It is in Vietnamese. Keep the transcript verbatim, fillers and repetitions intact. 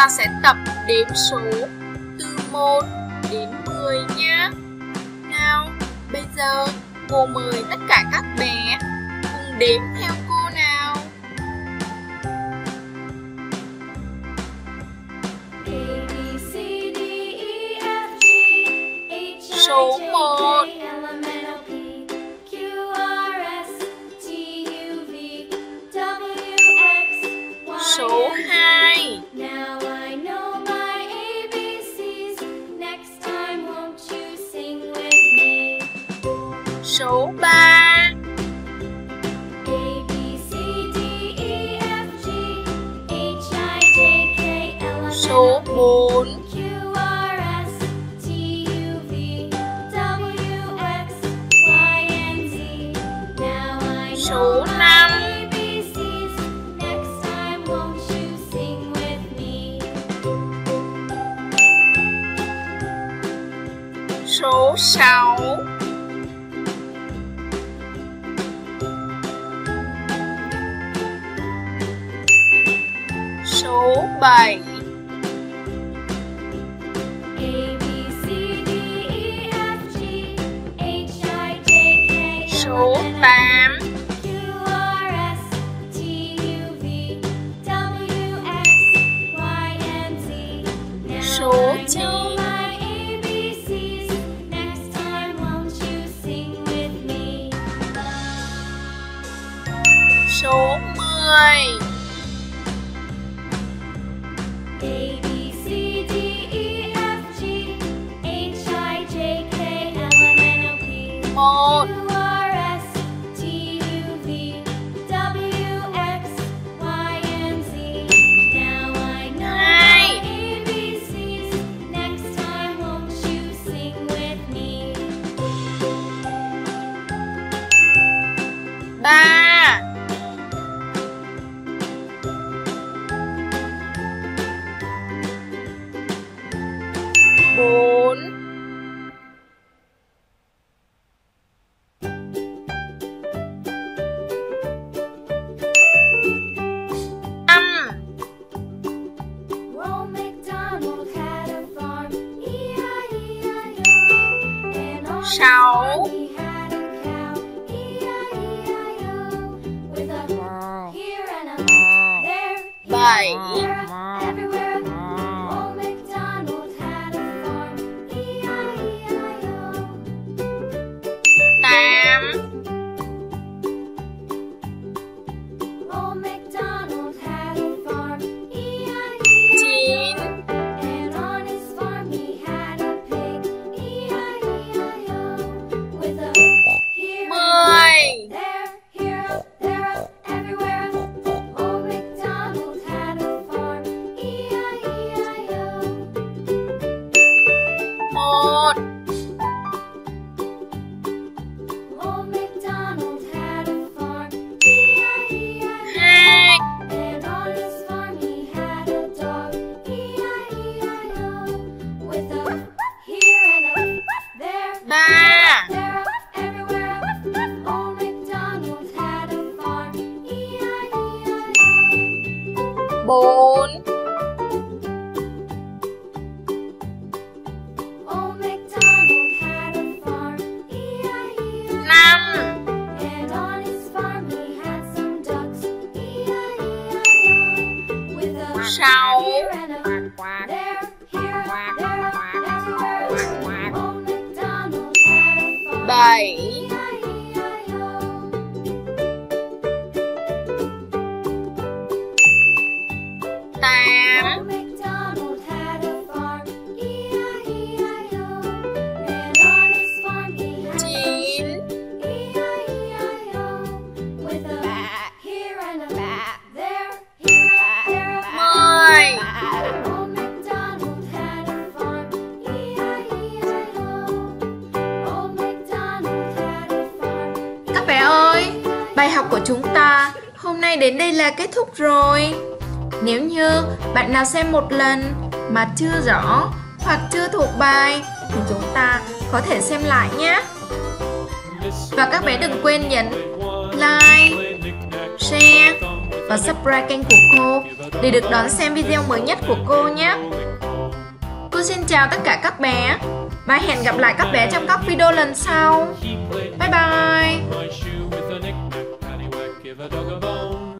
ta sẽ tập đếm số từ một đến mười nhé. Nào, bây giờ cô mời tất cả các bé cùng đếm theo cô nào. Số một. Số hai. Số ba. Số bốn. Số năm. Số sáu. Số bảy. Số tám. Số chín. Số mười. Bài học của chúng ta hôm nay đến đây là kết thúc rồi. Nếu như bạn nào xem một lần mà chưa rõ hoặc chưa thuộc bài thì chúng ta có thể xem lại nhé. Và các bé đừng quên nhấn like, share và subscribe kênh của cô để được đón xem video mới nhất của cô nhé. Cô xin chào tất cả các bé và hẹn gặp lại các bé trong các video lần sau. Bye bye.